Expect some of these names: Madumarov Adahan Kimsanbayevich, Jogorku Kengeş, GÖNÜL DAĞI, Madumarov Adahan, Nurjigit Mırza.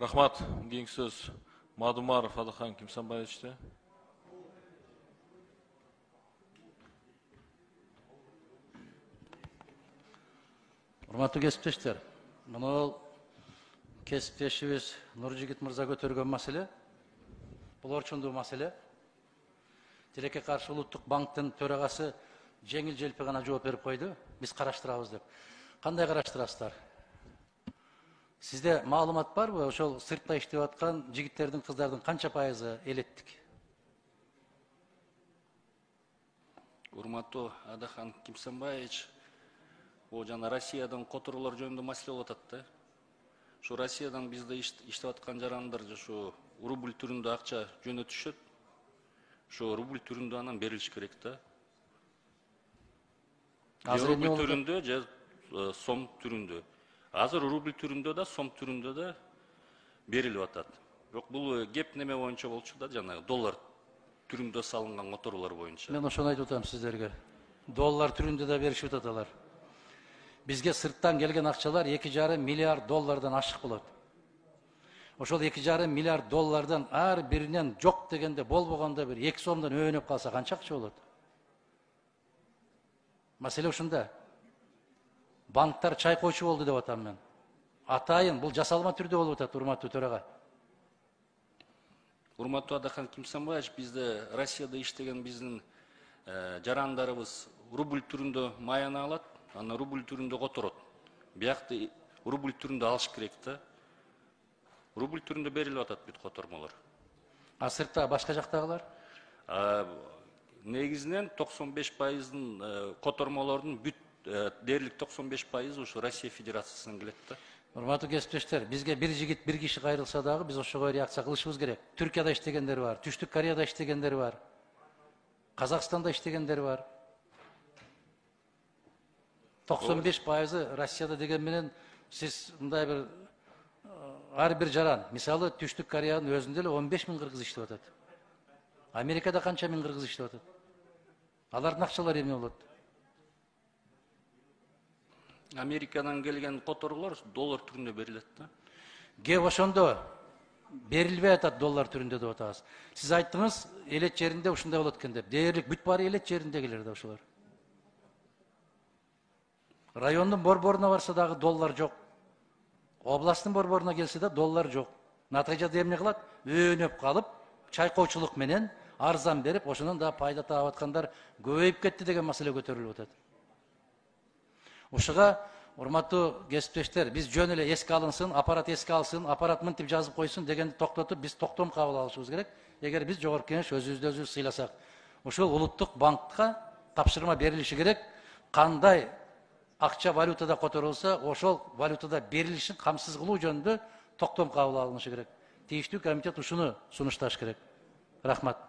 Rahmat. Keyingi söz Madumarov Adahan Kimsanbayevichda. Hurmatli kesipdeshlar, mana kesipdeshimiz Nurjigit Mırza ko'targan masala, bular uchun masala. Tilakka qarshi Uluttuk bankning төрағасы жеңіл-желпі ғана жауап беріп қойды. Biz қараштырабыз деп. Қандай қараштырасыздар? Sizde malumat var mı? Ошол сыртта иштеп аткан жигиттердин, кыздардын канча пайызы элеттик? Урмато Адахан Кимсанбаевич, o жана Россиядан которулар жөнүндө маселе болуп атат да. Şu Россиядан бизде иштеп аткан жарандар şu рубль түрүндө акча жөнөтүшөт. Şu rubul türünde anam beriliş gerek de. Rubul türünde, som türünde. Hazır rubul türünde de, som türünde de beril vatat. Yok bu gep neme boyunca bolçu da cana dolar türünde salıngan motorlar boyunca. Ben hoşuna aytıp sizlerge. Dolar türünde de berişip atalar. Bizge sırttan gelgen akçalar 2,5 milyar dollardan aşık bulat. Oşol 2,5 milyar dollardan ar birinen çok degende bol boğanda bir 2 somdan öğünüp kalsa kançakça olur. Mesele şunda. Banklar çay koçu oldu de vatan ben. Atayın, bu jasalma türde olup atat Urmatlı töreğe. Urmatlı Adahan Kimsanbayevich bizde Rusya'da iştegen bizim jarandarımız rubul türünde mayana alat, ana rubul türünde kotorot. Biyakta rubul türünde alış kerekti. Rubul türünde beril atat bit kotormalar. Asırta başka jaktağlar? Negizden 95%'ın kotormaların büt derlik 95% oşu Rusya Federasyonu geldi. Hurmatlı kesipdeshler, bizge bir jigit bir kişi ayrılsa dağı biz oşuğa reaksiya kılışımız gerek. Türkiye'de iştegenler var, Türk Kariyer'de iştegenler var, Kazakistan'da iştegenler var. 95%'ı Rusya'da degenmenin siz bunday bir Ar bir jaran, misali Türk Kariyer'in özünde 15.000 kırgız iştep atat. Amerika'da kança min kırgız iştep atat. Alardın akçalar emne oldu. Amerika'dan gelgen kotorlar dolar türünde beriletti. Ge oşondo berilbey atat dolar türünde de ataz. Siz ayttınız elet yerinde uşunday bolot eken dep. Değerlik büt bari elet yerinde gelirdi oşular. Rayondun borboruna varsa dağı dolar yok. Oblastın borboruna gelse de dolar yok. Natijada emne kılat, öğünüp kalıp, çaykoçuluk menen arzan berip, oşundan da payda tağıvatkanlar köyüp ketti degen masala kötörülüp atat. Oşuğa, hurmatlı kesipdeshler, biz jön ele eski alınsın, aparat eski alsın, aparat mıntip jazıp koysun degendi toktotup, biz toktom kabul alışımız gerek. Eğer biz Jogorku Kengeş özübüzdü özübüz sıylasak, oşul Uluttuk bankka tapşırma berilişi gerek, kanday akça valutada kotorulsa, oşol valutada berilişin kamsız kılığı jönündө toktom kabul alınışı gerek. Tiyiştүү komitet uşunu sunuştaş gerek. Rahmat.